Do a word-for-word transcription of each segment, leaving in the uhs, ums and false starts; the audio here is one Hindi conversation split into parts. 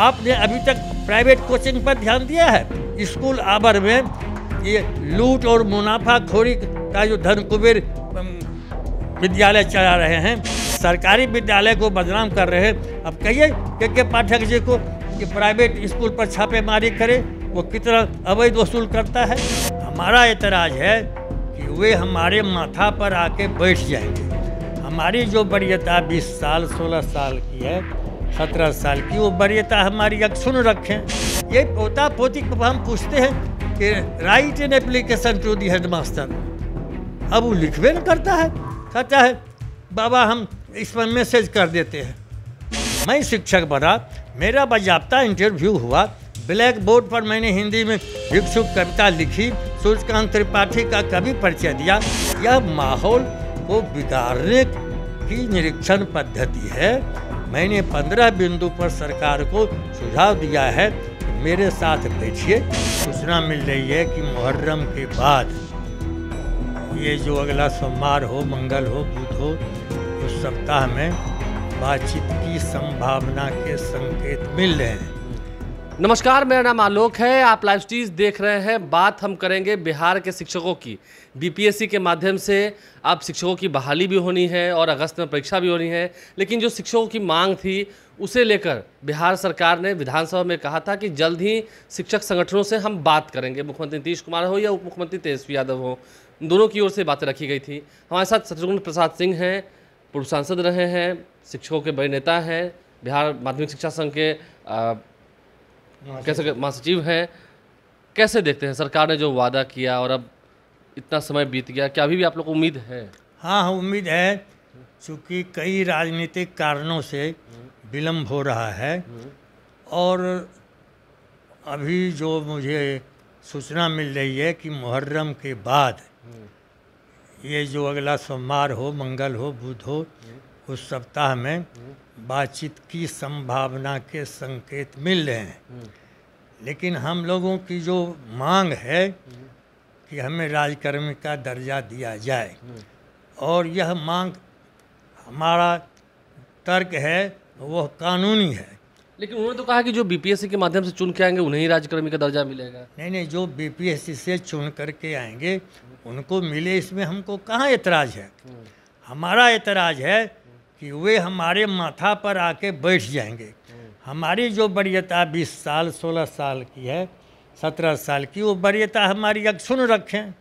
आपने अभी तक प्राइवेट कोचिंग पर ध्यान दिया है? स्कूल आवर में ये लूट और मुनाफाखोरी का जो धन कुबेर विद्यालय चला रहे हैं, सरकारी विद्यालय को बदनाम कर रहे हैं। अब कहिए के के पाठक जी को कि प्राइवेट स्कूल पर छापेमारी करे, वो कितना अवैध वसूल करता है। हमारा एतराज़ है कि वे हमारे माथा पर आके बैठ जाएंगे। हमारी जो वरीयता बीस साल सोलह साल की है, सत्रह साल की, वो वरीयता हमारी अक्षुण रखें। ये पोता पोती को हम पूछते हैं कि write an application to the headmaster, अब वो लिखवे न करता है, कहता है बाबा हम इस पर मैसेज कर देते हैं। मैं शिक्षक बना, मेरा बाजाबता इंटरव्यू हुआ, ब्लैक बोर्ड पर मैंने हिंदी में भिक्षुक कविता लिखी, सूर्यकांत त्रिपाठी का कवि परिचय दिया। यह माहौल को बिगाड़ने की निरीक्षण पद्धति है। मैंने पंद्रह बिंदु पर सरकार को सुझाव दिया है, मेरे साथ बैठिए। सूचना मिल रही है कि मुहर्रम के बाद ये जो अगला सोमवार हो, मंगल हो, बुध हो, उस सप्ताह में बातचीत की संभावना के संकेत मिल रहे हैं। नमस्कार, मेरा नाम आलोक है, आप लाइव स्ट्रीम देख रहे हैं। बात हम करेंगे बिहार के शिक्षकों की। बीपीएससी के माध्यम से अब शिक्षकों की बहाली भी होनी है और अगस्त में परीक्षा भी होनी है, लेकिन जो शिक्षकों की मांग थी उसे लेकर बिहार सरकार ने विधानसभा में कहा था कि जल्द ही शिक्षक संगठनों से हम बात करेंगे। मुख्यमंत्री नीतीश कुमार हो या उप मुख्यमंत्री तेजस्वी यादव हो, दोनों की ओर से बातें रखी गई थी। हमारे साथ शत्रुघ्न प्रसाद सिंह हैं, पूर्व सांसद रहे हैं, शिक्षकों के बड़े नेता हैं, बिहार माध्यमिक शिक्षा संघ के कैसे महासचिव हैं। कैसे देखते हैं सरकार ने जो वादा किया और अब इतना समय बीत गया, क्या अभी भी आप लोग को उम्मीद है? हाँ हाँ उम्मीद है, चूँकि कई राजनीतिक कारणों से विलम्ब हो रहा है और अभी जो मुझे सूचना मिल रही है कि मुहर्रम के बाद ये जो अगला सोमवार हो, मंगल हो, बुध हो, उस सप्ताह में बातचीत की संभावना के संकेत मिल रहे हैं। लेकिन हम लोगों की जो मांग है कि हमें राजकर्मी का दर्जा दिया जाए, और यह मांग हमारा तर्क है वह कानूनी है। लेकिन उन्होंने तो कहा कि जो बीपीएससी के माध्यम से चुन के आएंगे उन्हें ही राज्यकर्मी का दर्जा मिलेगा। नहीं नहीं, जो बीपीएससी से चुन करके आएंगे उनको मिले, इसमें हमको कहाँ एतराज़ है। हमारा एतराज़ है कि वे हमारे माथा पर आके बैठ जाएंगे। हमारी जो वरीयता बीस साल सोलह साल की है, सत्रह साल की, वो वरीयता हमारी अक्षुण रखें।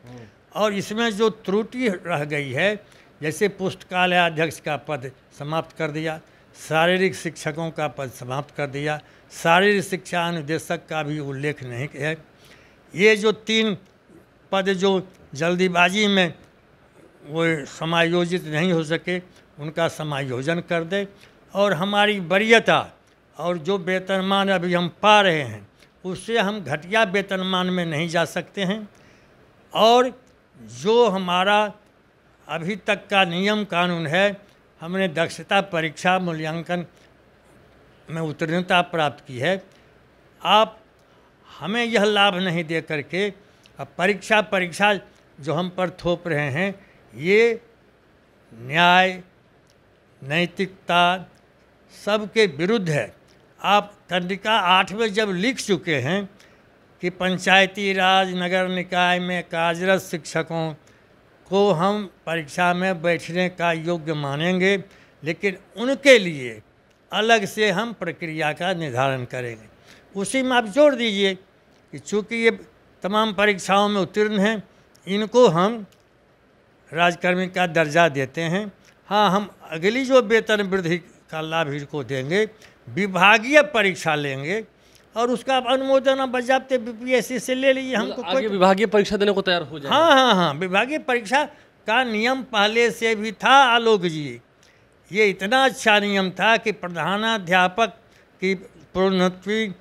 और इसमें जो त्रुटि रह गई है, जैसे पुस्तकालय अध्यक्ष का पद समाप्त कर दिया, शारीरिक शिक्षकों का पद समाप्त कर दिया, शारीरिक शिक्षा अनुदेशक का भी उल्लेख नहीं है। ये जो तीन पद जो जल्दीबाजी में वो समायोजित नहीं हो सके, उनका समायोजन कर दे। और हमारी वरीयता और जो वेतनमान अभी हम पा रहे हैं, उससे हम घटिया वेतनमान में नहीं जा सकते हैं। और जो हमारा अभी तक का नियम कानून है, हमने दक्षता परीक्षा मूल्यांकन में उत्तीर्णता प्राप्त की है, आप हमें यह लाभ नहीं दे करके अब परीक्षा परीक्षा जो हम पर थोप रहे हैं, ये न्याय नैतिकता सबके विरुद्ध है। आप कंडिका आठ में जब लिख चुके हैं कि पंचायती राज नगर निकाय में कार्यरत शिक्षकों को हम परीक्षा में बैठने का योग्य मानेंगे, लेकिन उनके लिए अलग से हम प्रक्रिया का निर्धारण करेंगे। उसी में आप जोड़ दीजिए कि चूँकि ये तमाम परीक्षाओं में उत्तीर्ण हैं, इनको हम राजकर्मी का दर्जा देते हैं। हाँ, हम अगली जो वेतन वृद्धि का लाभ इनको देंगे, विभागीय परीक्षा लेंगे और उसका अनुमोदन आप बजाबते बीपीएससी से ले लीजिए। हमको आगे विभागीय परीक्षा देने को तैयार हो जाए। हाँ हाँ हाँ विभागीय परीक्षा का नियम पहले से भी था आलोक जी। ये इतना अच्छा नियम था कि प्रधानाध्यापक की प्रोन्नति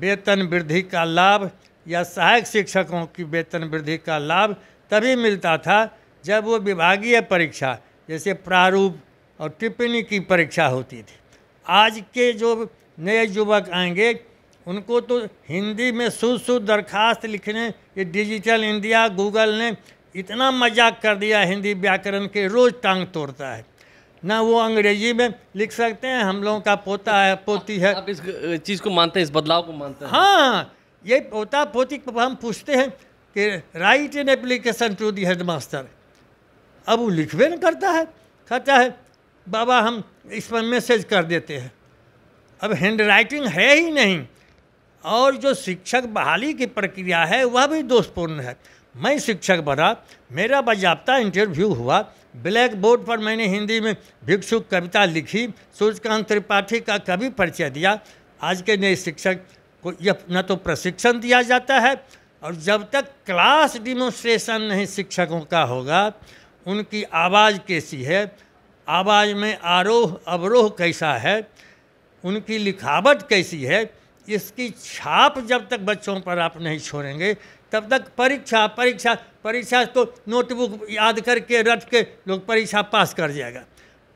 वेतन वृद्धि का लाभ या सहायक शिक्षकों की वेतन वृद्धि का लाभ तभी मिलता था जब वो विभागीय परीक्षा जैसे प्रारूप और टिप्पणी की परीक्षा होती थी। आज के जो नए युवक आएंगे उनको तो हिंदी में शुद्ध शुद्ध दरखास्त लिखने, ये डिजिटल इंडिया गूगल ने इतना मजाक कर दिया, हिंदी व्याकरण के रोज़ टांग तोड़ता है। ना वो अंग्रेजी में लिख सकते हैं, हम लोगों का पोता है पोती है। आप इस चीज़ को मानते हैं, इस बदलाव को मानते हैं? हाँ, ये पोता पोती हम पूछते हैं कि write in application to the headmaster, अब वो लिखवे नहीं करता है, कहता है बाबा हम इस पर मैसेज कर देते हैं। अब हैंड राइटिंग है ही नहीं, और जो शिक्षक बहाली की प्रक्रिया है वह भी दोषपूर्ण है। मैं शिक्षक बना, मेरा बाजाबता इंटरव्यू हुआ, ब्लैक बोर्ड पर मैंने हिंदी में भिक्षुक कविता लिखी, सूर्यकांत त्रिपाठी का कवि परिचय दिया। आज के नए शिक्षक को यह न तो प्रशिक्षण दिया जाता है, और जब तक क्लास डिमोन्स्ट्रेशन नहीं शिक्षकों का होगा, उनकी आवाज़ कैसी है, आवाज़ में आरोह अवरोह कैसा है, उनकी लिखावट कैसी है, इसकी छाप जब तक बच्चों पर आप नहीं छोड़ेंगे तब तक परीक्षा परीक्षा परीक्षा तो नोटबुक याद करके रट के लोग परीक्षा पास कर जाएगा।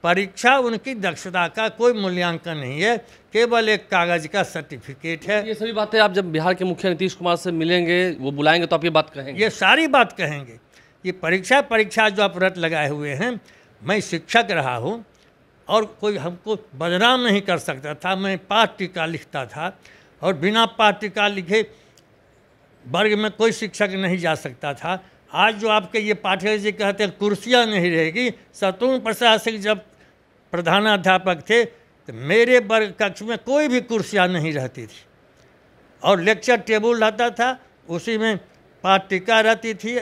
परीक्षा उनकी दक्षता का कोई मूल्यांकन नहीं है, केवल एक कागज़ का सर्टिफिकेट है। ये सभी बातें आप जब बिहार के मुखिया नीतीश कुमार से मिलेंगे, वो बुलाएंगे तो आप ये बात कहेंगे? ये सारी बात कहेंगे। ये परीक्षा परीक्षा जो आप रट लगाए हुए हैं, मैं शिक्षक रहा हूँ और कोई हमको बदनाम नहीं कर सकता था। मैं पाठ टीका लिखता था और बिना पाठ टीका लिखे वर्ग में कोई शिक्षक नहीं जा सकता था। आज जो आपके ये पाठ्य जी कहते हैं कुर्सियाँ नहीं रहेगी, शत्रुघ्न प्रसाद सिंह जब प्रधानाध्यापक थे तो मेरे वर्ग कक्ष में कोई भी कुर्सियाँ नहीं रहती थी, और लेक्चर टेबल रहता था, उसी में पाठ टीका रहती थी,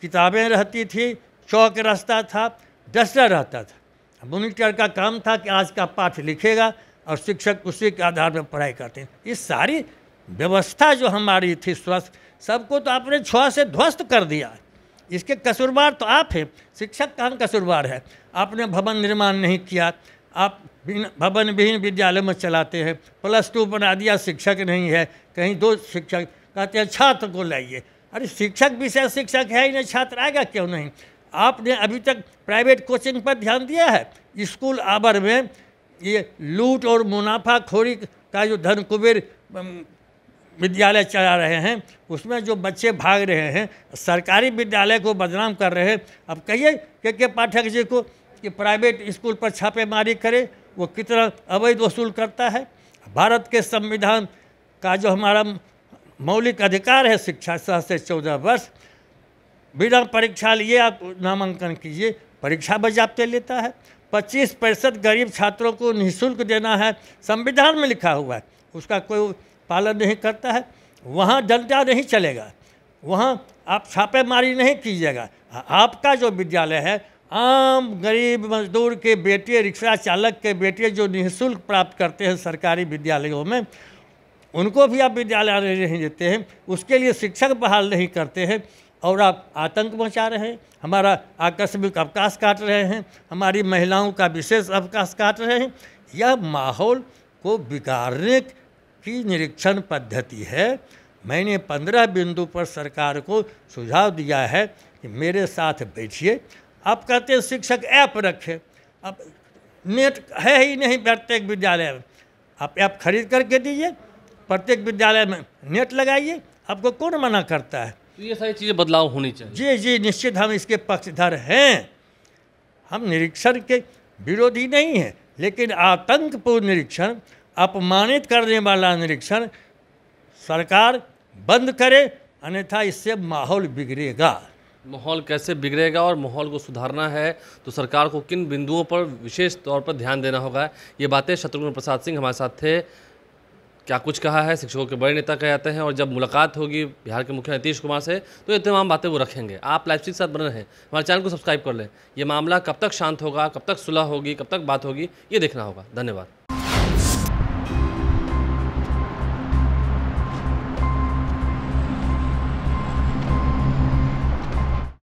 किताबें रहती थी, चौक रहता था, डस्टर रहता था। मॉनिटर का काम था कि आज का पाठ लिखेगा और शिक्षक उसी के आधार पर पढ़ाई करते हैं। ये सारी व्यवस्था जो हमारी थी स्वस्थ, सबको तो आपने छुआ से ध्वस्त कर दिया। इसके कसूरवार तो आप हैं, शिक्षक का कसूरवार है। आपने भवन निर्माण नहीं किया, आप भवन विहीन विद्यालय में चलाते हैं, प्लस टू बना दिया, शिक्षक नहीं है, कहीं दो शिक्षक कहते हैं छात्र को लाइए। अरे शिक्षक विषय शिक्षक है ही नहीं, छात्र आएगा क्यों नहीं? आपने अभी तक प्राइवेट कोचिंग पर ध्यान दिया है? स्कूल आवर में ये लूट और मुनाफाखोरी का जो धन कुबेर विद्यालय चला रहे हैं, उसमें जो बच्चे भाग रहे हैं, सरकारी विद्यालय को बदनाम कर रहे हैं। अब कहिए के के पाठक जी को कि प्राइवेट स्कूल पर छापेमारी करे, वो कितना अवैध वसूल करता है। भारत के संविधान का जो हमारा मौलिक अधिकार है शिक्षा, सात से चौदह वर्ष बिना परीक्षा लिए आप नामांकन कीजिए, परीक्षा बजाते लेता है। पच्चीस प्रतिशत गरीब छात्रों को निःशुल्क देना है, संविधान में लिखा हुआ है, उसका कोई पालन नहीं करता है। वहाँ डंडा नहीं चलेगा, वहाँ आप छापेमारी नहीं कीजिएगा। आपका जो विद्यालय है, आम गरीब मजदूर के बेटे, रिक्शा चालक के बेटे जो निःशुल्क प्राप्त करते हैं सरकारी विद्यालयों में, उनको भी आप विद्यालय नहीं देते हैं, उसके लिए शिक्षक बहाल नहीं करते हैं, और आप आतंक मचा रहे हैं, हमारा आकस्मिक अवकाश काट रहे हैं, हमारी महिलाओं का विशेष अवकाश काट रहे हैं। यह माहौल को बिगाड़ने की निरीक्षण पद्धति है। मैंने पंद्रह बिंदु पर सरकार को सुझाव दिया है कि मेरे साथ बैठिए। आप कहते हैं शिक्षक ऐप रखें, अब नेट है ही नहीं प्रत्येक विद्यालय में, आप ऐप खरीद करके दीजिए, प्रत्येक विद्यालय में नेट लगाइए, आपको कौन मना करता है? तो ये सारी चीज़ें बदलाव होनी चाहिए। जी जी निश्चित हम इसके पक्षधर हैं, हम निरीक्षण के विरोधी नहीं हैं, लेकिन आतंकपूर्ण निरीक्षण, अपमानित करने वाला निरीक्षण सरकार बंद करे, अन्यथा इससे माहौल बिगड़ेगा। माहौल कैसे बिगड़ेगा और माहौल को सुधारना है तो सरकार को किन बिंदुओं पर विशेष तौर पर ध्यान देना होगा, ये बातें शत्रुघ्न प्रसाद सिंह हमारे साथ थे। क्या कुछ कहा है, शिक्षकों के बड़े नेता कहे जाते हैं, और जब मुलाकात होगी बिहार के मुख्यमंत्री नीतीश कुमार से तो ये तमाम बातें वो रखेंगे। आप लाइव स्ट्रीम के साथ बने रहें, हमारे चैनल को सब्सक्राइब कर लें। ये मामला कब तक शांत होगा, कब तक सुलह होगी, कब तक बात होगी, ये देखना होगा। धन्यवाद।